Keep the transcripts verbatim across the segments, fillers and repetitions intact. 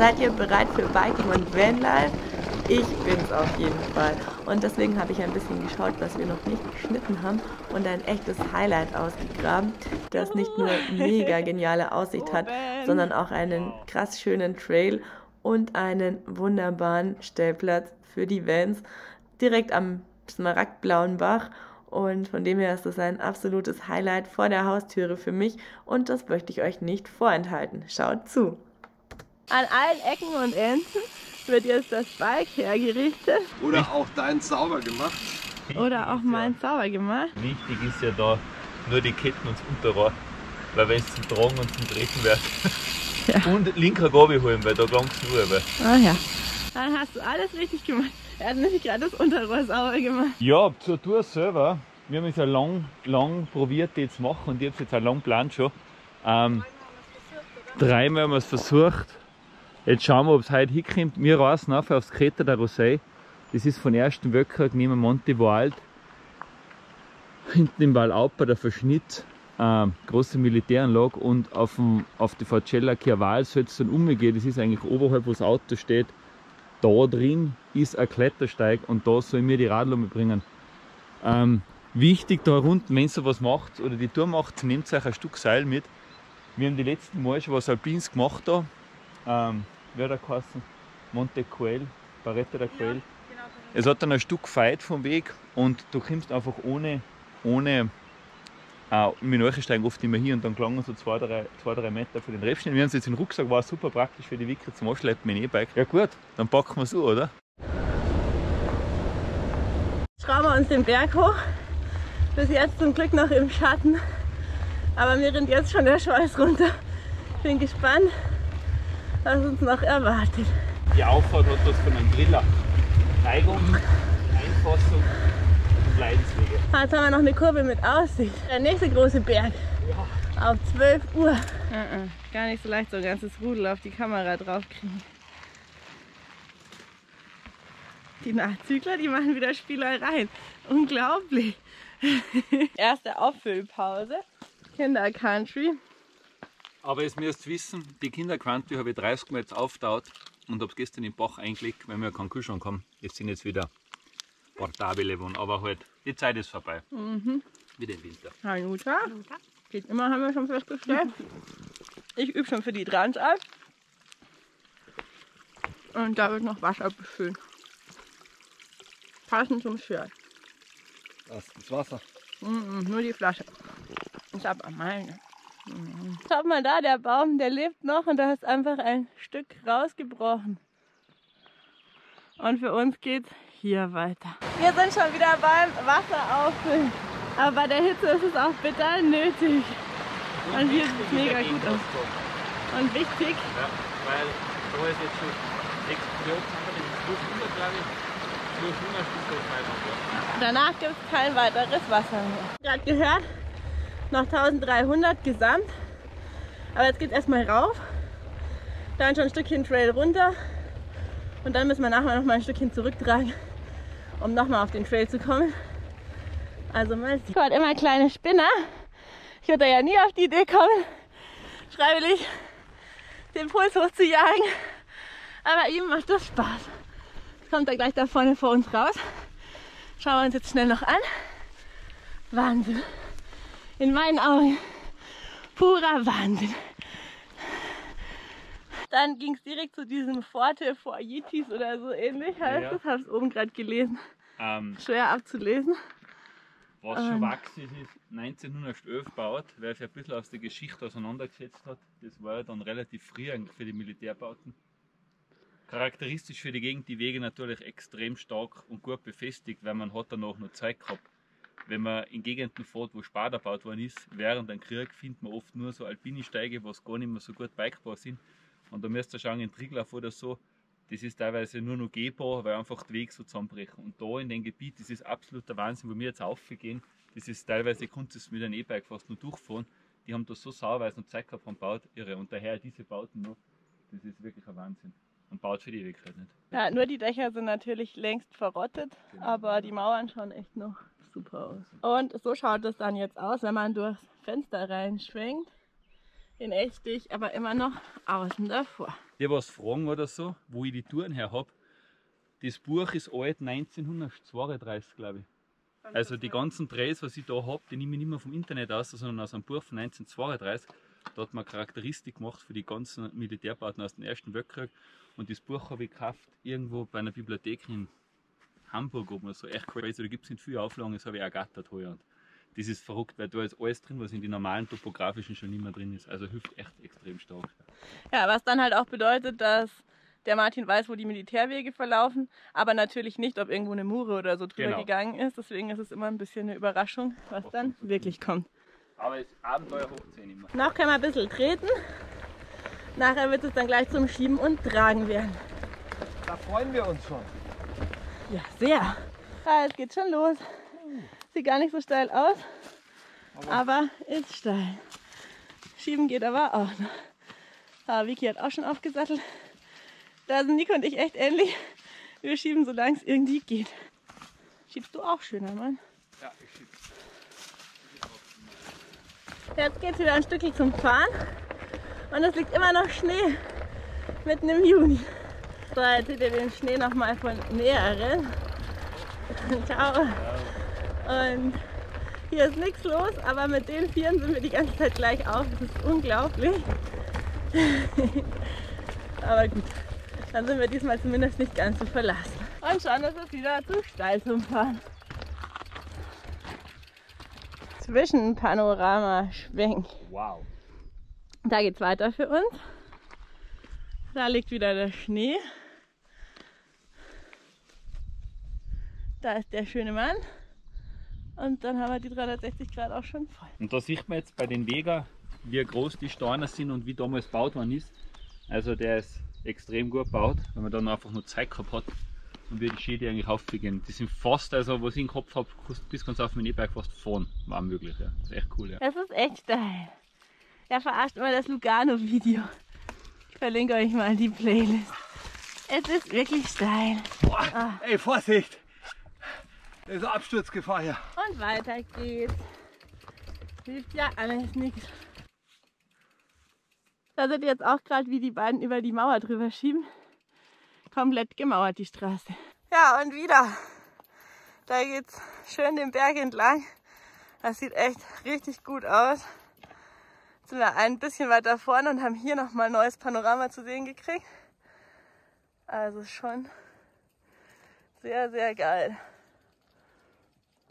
Seid ihr bereit für Biking und Vanlife? Ich bin's auf jeden Fall. Und deswegen habe ich ein bisschen geschaut, was wir noch nicht geschnitten haben und ein echtes Highlight ausgegraben, das nicht nur mega geniale Aussicht hat, sondern auch einen krass schönen Trail und einen wunderbaren Stellplatz für die Vans direkt am smaragdblauen Bach. Und von dem her ist das ein absolutes Highlight vor der Haustüre für mich und das möchte ich euch nicht vorenthalten. Schaut zu! An allen Ecken und Enden wird jetzt das Bike hergerichtet. Oder auch dein sauber gemacht. Oder auch mein sauber gemacht. Wichtig ist ja da nur die Ketten und das Unterrohr, weil wenn es zum Tragen und zum Treten wird. Ja. Und linker Gabi holen, weil da gelangt es nur. Ah ja, dann hast du alles richtig gemacht. Er hat nämlich gerade das Unterrohr sauber gemacht. Ja, zur Tour selber. Wir haben es ja lang, lang probiert, die zu machen und ich habe es jetzt auch lang geplant schon. Ähm, Dreimal haben wir es versucht. Jetzt schauen wir, ob es heute hinkommt. Wir reisen nachher aufs Creta der Rosei. Das ist von ersten Wöckrag neben Monte Coel. Hinten im Val Auper der Verschnitt, ähm, große Militäranlage und auf, dem, auf die Forcella Chiaval soll es dann umgehen. Das ist eigentlich oberhalb, wo das Auto steht. Da drin ist ein Klettersteig und da soll mir die Radler mitbringen. Ähm, wichtig da unten, wenn ihr was macht oder die Tour macht, nehmt euch ein Stück Seil mit. Wir haben die letzten Mal schon was Alpins gemacht da. Ähm, wie hat er geheißen? Monte Coel, Barretta da Coel. Ja, genau. Es hat dann ein Stück Feit vom Weg und du kommst einfach ohne, ohne äh, mit Neuchsteigen oft immer hier und dann klangen so zwei, drei, zwei, drei Meter von den Räfchen. Wir haben es jetzt in den Rucksack, war super praktisch für die Wicker zum Anschleppen mit dem E-Bike. Ja gut, dann packen wir es so, oder? Schrauben wir uns den Berg hoch, bis jetzt zum Glück noch im Schatten, aber mir rennt jetzt schon der Schweiß runter. Ich bin gespannt, was uns noch erwartet. Die Auffahrt hat was von einem Griller. Neigung, Einfassung und Leidenswege. Jetzt haben wir noch eine Kurve mit Aussicht. Der nächste große Berg. Ja. Auf zwölf Uhr. Uh -uh. Gar nicht so leicht, so ein ganzes Rudel auf die Kamera draufkriegen. Die Nachzügler, die machen wieder Spielereien. Unglaublich. Erste Auffüllpause. Kinder Country. Aber es müsst wissen, die Kinderquanti habe ich dreißig Mal jetzt aufgetaut und habe es gestern im Bach eingelegt, weil wir keinen Kühlschrank haben. Jetzt sind jetzt wieder portable Wohnen, aber halt, die Zeit ist vorbei. Mhm. Wie den Winter. Hallo, geht immer, haben wir schon festgestellt. Ich übe schon für die Transalp. Und da wird noch Wasser befüllt. Passend zum Shirt. Das ist das Wasser? Mhm, nur die Flasche. Ich habe auch meine. Schaut mal da, der Baum, der lebt noch und da ist einfach ein Stück rausgebrochen. Und für uns geht's hier weiter. Wir sind schon wieder beim Wasser auffüllen. Aber bei der Hitze ist es auch bitter nötig. Und hier sieht es mega gut aus. Und wichtig. Ja, weil da ist jetzt schon explodiert, aber das ist bloß hundert, glaube ich. Bloß hundert Stück. Danach gibt es kein weiteres Wasser mehr. Gerade gehört. Noch dreizehnhundert gesamt, aber jetzt geht es erstmal rauf, dann schon ein Stückchen Trail runter und dann müssen wir nachher noch mal ein Stückchen zurücktragen, um nochmal auf den Trail zu kommen. Also mal sehen. Gott, immer kleine Spinner. Ich würde ja nie auf die Idee kommen, freiwillig den Puls hochzujagen, aber ihm macht das Spaß. Jetzt kommt er gleich da vorne vor uns raus. Schauen wir uns jetzt schnell noch an. Wahnsinn. In meinen Augen purer Wahnsinn. Dann ging es direkt zu diesem Forte Forietis oder so ähnlich heißt ja. Das habe ich oben gerade gelesen. Ähm, Schwer abzulesen. Was ähm. schon wachsig ist, ist neunzehnhundertelf gebaut, weil es ein bisschen aus der Geschichte auseinandergesetzt hat. Das war ja dann relativ früh für die Militärbauten. Charakteristisch für die Gegend die Wege natürlich extrem stark und gut befestigt, weil man hat danach noch Zeit gehabt. Wenn man in Gegenden fährt, wo Sparta gebaut worden ist, während einem Krieg findet man oft nur so alpine Steige, was gar nicht mehr so gut bikebar sind. Und da müsst ihr schauen, in Triglauf oder so, das ist teilweise nur noch gehbar, weil einfach die Wege so zusammenbrechen. Und da in dem Gebiet, das ist absoluter Wahnsinn, wo wir jetzt aufgehen, das ist teilweise, kannst du es mit einem E-Bike fast nur durchfahren. Die haben da so sauerweise und Zeit gehabt, haben gebaut, irre. Und daher diese Bauten noch, das ist wirklich ein Wahnsinn. Und baut für die Weg halt nicht. Ja, nur die Dächer sind natürlich längst verrottet, genau. Aber die Mauern schauen echt noch super aus. Und so schaut es dann jetzt aus, wenn man durchs Fenster reinschwenkt. In echt dicht, aber immer noch außen davor. die was fragen oder so, wo ich die Touren her habe, das Buch ist alt neunzehnhundertzweiunddreißig, glaube ich. Also die ganzen Trails, was ich da habe, die nehme ich nicht mehr vom Internet aus, sondern aus einem Buch von neunzehnhundertzweiunddreißig. Da hat man Charakteristik gemacht für die ganzen Militärpartner aus dem Ersten Weltkrieg. Und das Buch habe ich gekauft irgendwo bei einer Bibliothek in Hamburg oben oder so. Echt crazy, da gibt es nicht viele Auflagen, das habe ich auch gattert heuer. Und das ist verrückt, weil da ist alles drin, was in den normalen topografischen schon nicht mehr drin ist. Also hilft echt extrem stark. Ja, was dann halt auch bedeutet, dass der Martin weiß, wo die Militärwege verlaufen, aber natürlich nicht, ob irgendwo eine Mure oder so drüber genau. gegangen ist. Deswegen ist es immer ein bisschen eine Überraschung, was auch dann wirklich kommt. Aber es ist Abenteuer hochzehn immer. Noch können wir ein bisschen treten. Nachher wird es dann gleich zum Schieben und Tragen werden. Da freuen wir uns schon. Ja, sehr. Ja, es geht schon los. Sieht gar nicht so steil aus, aber, aber ist steil. Schieben geht aber auch noch. Aber Vicky hat auch schon aufgesattelt. Da sind Nico und ich echt ähnlich. Wir schieben, solange es irgendwie geht. Schiebst du auch schöner, Mann? Ja, ich schieb. Jetzt geht es wieder ein Stückchen zum Fahren und es liegt immer noch Schnee mitten im Juni. So, jetzt seht ihr den Schnee nochmal von näheren. Ciao! Und hier ist nichts los, aber mit den Vieren sind wir die ganze Zeit gleich auf. Das ist unglaublich. Aber gut, dann sind wir diesmal zumindest nicht ganz so verlassen. Und schon ist es wieder zu steil zum Fahren. Zwischenpanorama-Schwenk. Wow. Da geht's weiter für uns. Da liegt wieder der Schnee. Da ist der schöne Mann. Und dann haben wir die dreihundertsechzig Grad auch schon voll. Und da sieht man jetzt bei den Wegen, wie groß die Steine sind und wie damals gebaut worden ist. Also der ist extrem gut gebaut, wenn man dann einfach nur Zeit gehabt hat. Und wie die Schäden eigentlich aufgehen. Die sind fast, also was ich im Kopf habe, bis ganz auf mein E-Bike fast fahren. War möglich, ja. Das ist echt cool, ja. Das ist echt steil. Ja, verarscht mal das Lugano-Video. Ich verlinke euch mal die Playlist. Es ist wirklich steil. Boah, ah. Ey, Vorsicht! Das ist Absturzgefahr hier. Und weiter geht's. Hilft ja alles nichts. Da seht ihr jetzt auch gerade, wie die beiden über die Mauer drüber schieben. Komplett gemauert die Straße. Ja, und wieder. Da geht's schön den Berg entlang. Das sieht echt richtig gut aus. Jetzt sind wir ein bisschen weiter vorne und haben hier nochmal ein neues Panorama zu sehen gekriegt. Also schon sehr, sehr geil.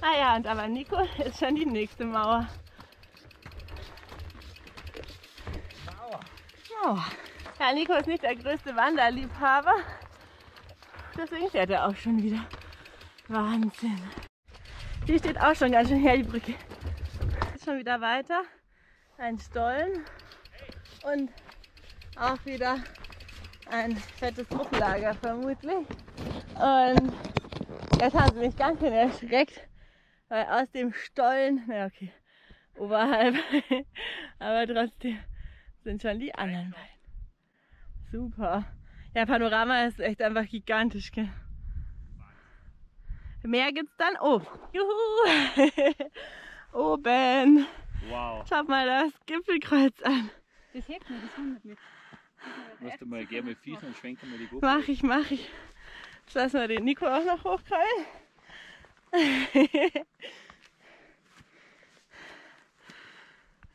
Ah ja, und aber Nico ist schon die nächste Mauer. Mauer. Mauer. Ja, Nico ist nicht der größte Wanderliebhaber. Deswegen fährt er auch schon wieder. Wahnsinn. Die steht auch schon ganz schön her, die Brücke. Jetzt schon wieder weiter. Ein Stollen. Und auch wieder ein fettes Bruchlager vermutlich. Und jetzt haben sie mich ganz schön erschreckt, weil aus dem Stollen, na okay, oberhalb, aber trotzdem sind schon die anderen beiden. Super. Ja, Panorama ist echt einfach gigantisch, gell? Mehr gibt's dann oben. Juhu! Oben! Wow! Schaut mal das Gipfelkreuz an! Das hebt mir, das wundert mich. Musst du mal gerne fiechen und schwenken mal die Gurke. Mach ich, mach ich. Jetzt lassen wir den Nico auch noch hochkrallen.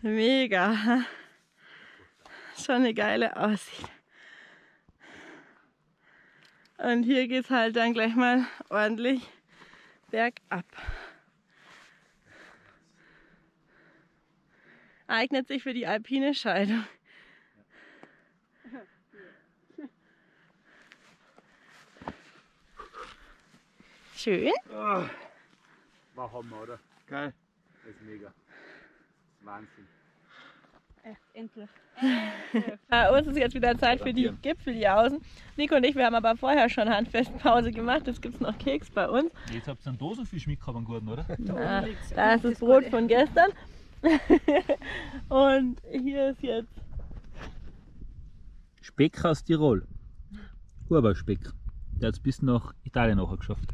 Mega! Schon eine geile Aussicht. Und hier geht es halt dann gleich mal ordentlich bergab. Eignet sich für die alpine Scheidung. Schön. Oh, war Hammer, oder? Geil. Das ist mega. Wahnsinn. Echt, endlich. Bei uns ist jetzt wieder Zeit für die Gipfeljausen. Nico und ich, wir haben aber vorher schon Handfestpause gemacht. Jetzt gibt es noch Keks bei uns. Jetzt habt ihr einen Dosenfisch mitgehabt, einen guten, oder? Na, da, da ist das Brot von gestern. Und hier ist jetzt Speck aus Tirol. Huberspeck. Der hat es bis nach Italien nachher geschafft.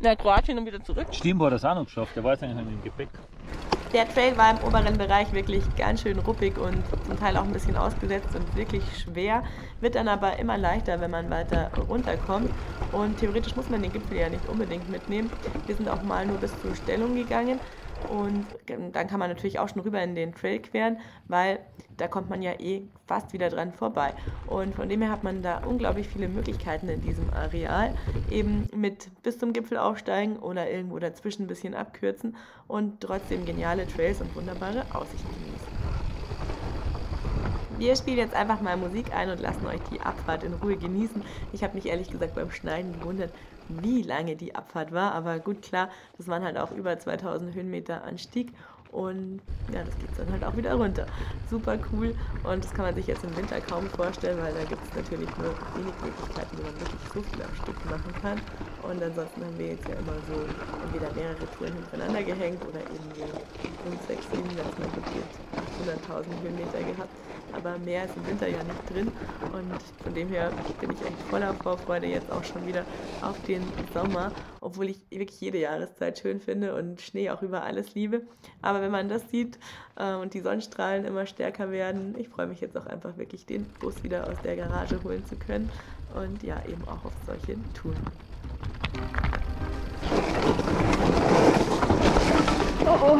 Na, Kroatien und wieder zurück. Stimmt, war das auch noch geschafft. Der war jetzt eigentlich noch im Gepäck. der Trail war im oberen Bereich wirklich ganz schön ruppig und zum Teil auch ein bisschen ausgesetzt und wirklich schwer. Wird dann aber immer leichter, wenn man weiter runterkommt. Und theoretisch muss man den Gipfel ja nicht unbedingt mitnehmen. Wir sind auch mal nur bis zur Stellung gegangen. Und dann kann man natürlich auch schon rüber in den Trail queren, weil da kommt man ja eh fast wieder dran vorbei. Und von dem her hat man da unglaublich viele Möglichkeiten in diesem Areal, eben mit bis zum Gipfel aufsteigen oder irgendwo dazwischen ein bisschen abkürzen und trotzdem geniale Trails und wunderbare Aussichten genießen. Wir spielen jetzt einfach mal Musik ein und lassen euch die Abfahrt in Ruhe genießen. Ich habe mich ehrlich gesagt beim Schneiden gewundert, wie lange die Abfahrt war, aber gut, klar, das waren halt auch über zweitausend Höhenmeter Anstieg und ja, das geht dann halt auch wieder runter. Super cool, und das kann man sich jetzt im Winter kaum vorstellen, weil da gibt es natürlich nur wenig Möglichkeiten, wo man wirklich so viel am Stück machen kann. Und ansonsten haben wir jetzt ja immer so entweder mehrere Touren hintereinander gehängt oder eben fünf, sechs, sieben, da hat man probiert hunderttausend Höhenmeter gehabt. Aber mehr ist im Winter ja nicht drin, und von dem her bin ich echt voller Vorfreude jetzt auch schon wieder auf den Sommer, obwohl ich wirklich jede Jahreszeit schön finde und Schnee auch über alles liebe. Aber wenn man das sieht äh, und die Sonnenstrahlen immer stärker werden, ich freue mich jetzt auch einfach wirklich, den Bus wieder aus der Garage holen zu können und ja, eben auch auf solche Touren. Oh oh.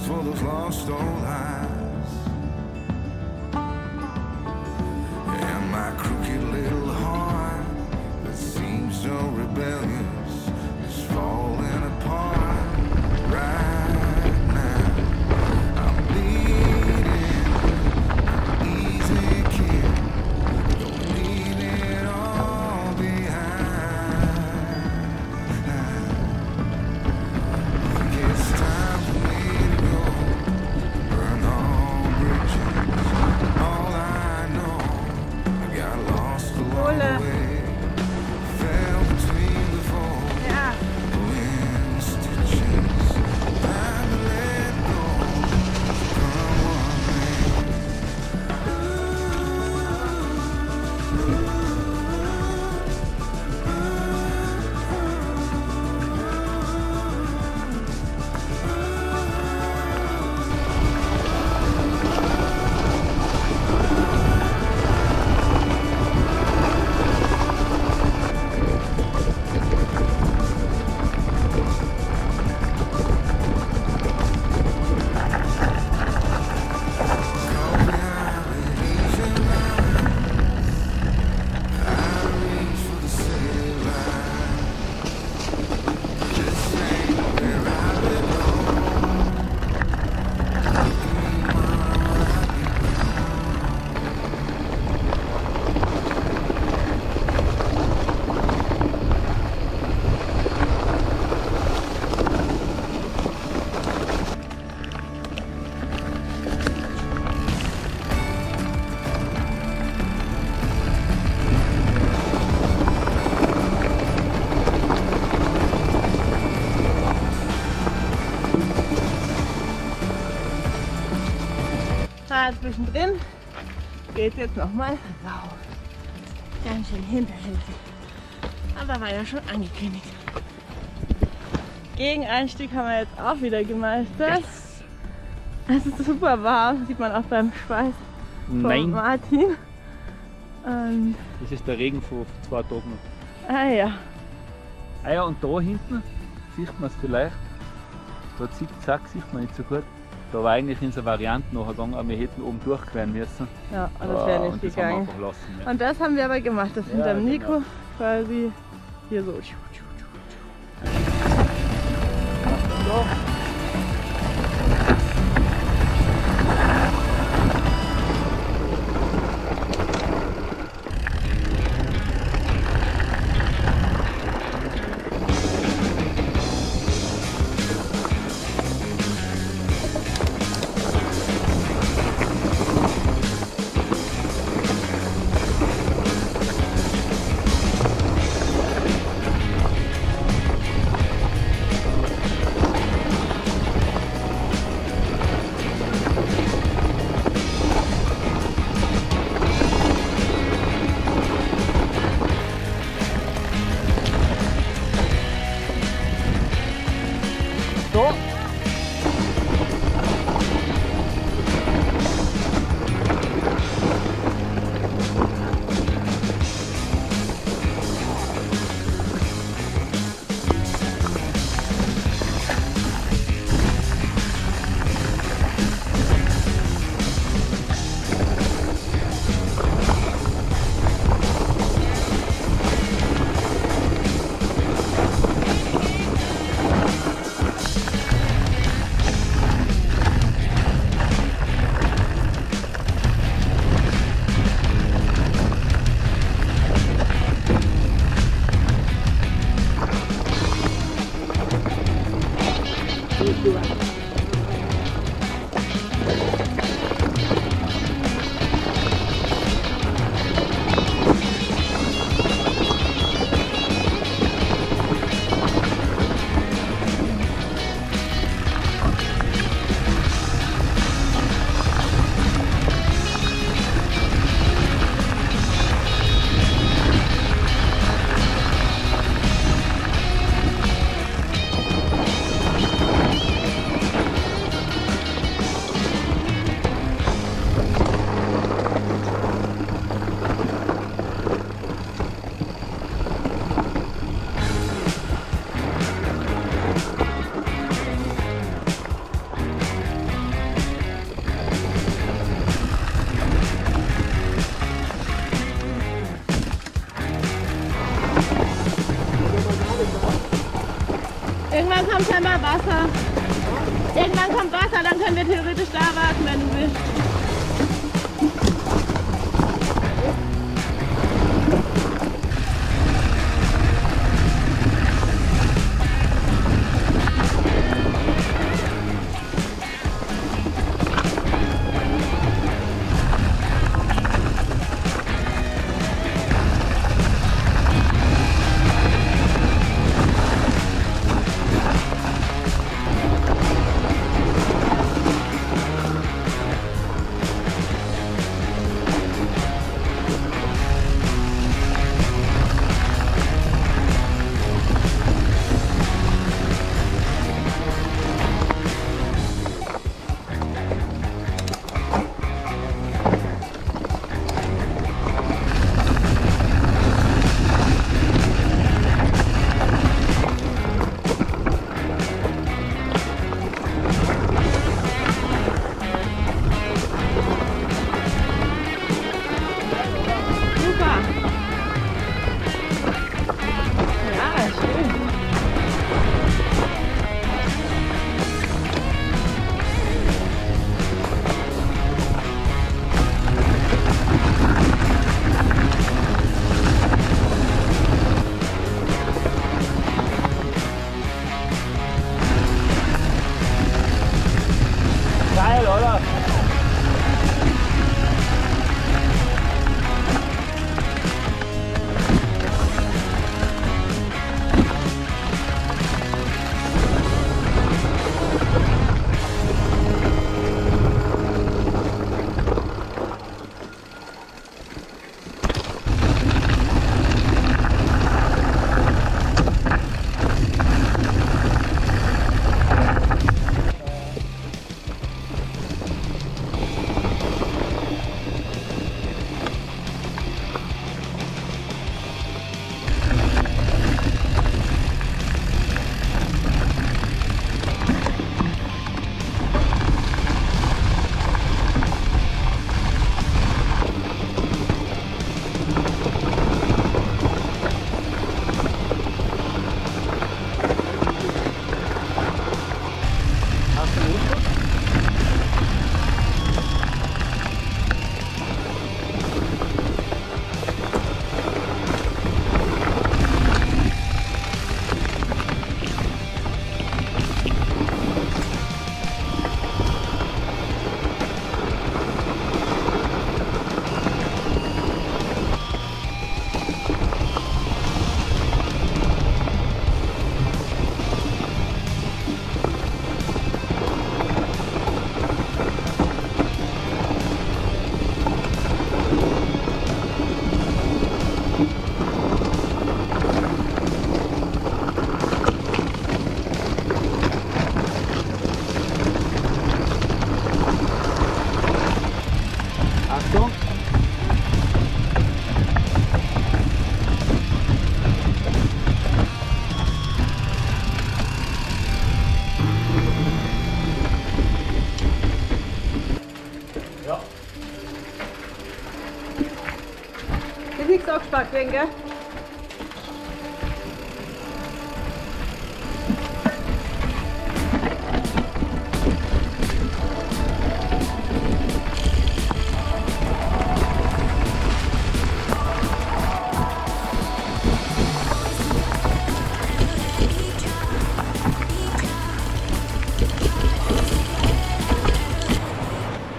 lust for those lost old eyes and my crooked little heart that seems so rebellious is falling apart right now. I'm bleeding, easy kid, don't leave it all behind. I think it's time. Zwischendrin geht jetzt nochmal rauf. Ganz schön hinterhältig. Aber war ja schon angekündigt. Gegeneinstieg haben wir jetzt auch wieder gemeistert. Yes. Es ist super warm, sieht man auch beim Schweiß von Nein. Martin. Und das ist der Regen vor zwei Tagen. Ah ja. Ah ja, und da hinten sieht man es vielleicht. Dort zickzack sieht man nicht so gut. Da war eigentlich unsere Variante noch gegangen, aber wir hätten oben durchqueren müssen. Ja, aber das wäre nicht gegangen. Ja. Und das haben wir aber gemacht, das ja, hinter dem Nico genau. Quasi hier so. so. kommt scheinbar Wasser. Irgendwann kommt Wasser, dann können wir theoretisch da warten, wenn du willst. Wegen, gell?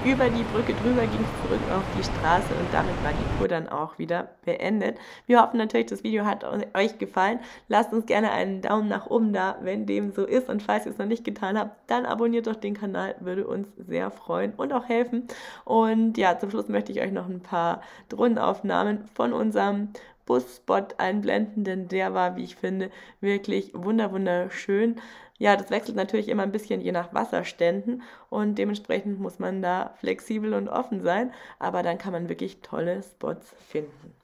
Über die Brücke drüber ging es zurück auf die Straße und damit war die Tour dann auch wieder beendet. Wir hoffen natürlich, das Video hat euch gefallen. Lasst uns gerne einen Daumen nach oben da, wenn dem so ist. Und falls ihr es noch nicht getan habt, dann abonniert doch den Kanal, würde uns sehr freuen und auch helfen. Und ja, zum Schluss möchte ich euch noch ein paar Drohnenaufnahmen von unserem Busspot einblenden, denn der war, wie ich finde, wirklich wunderschön. Ja, das wechselt natürlich immer ein bisschen je nach Wasserständen und dementsprechend muss man da flexibel und offen sein, aber dann kann man wirklich tolle Spots finden.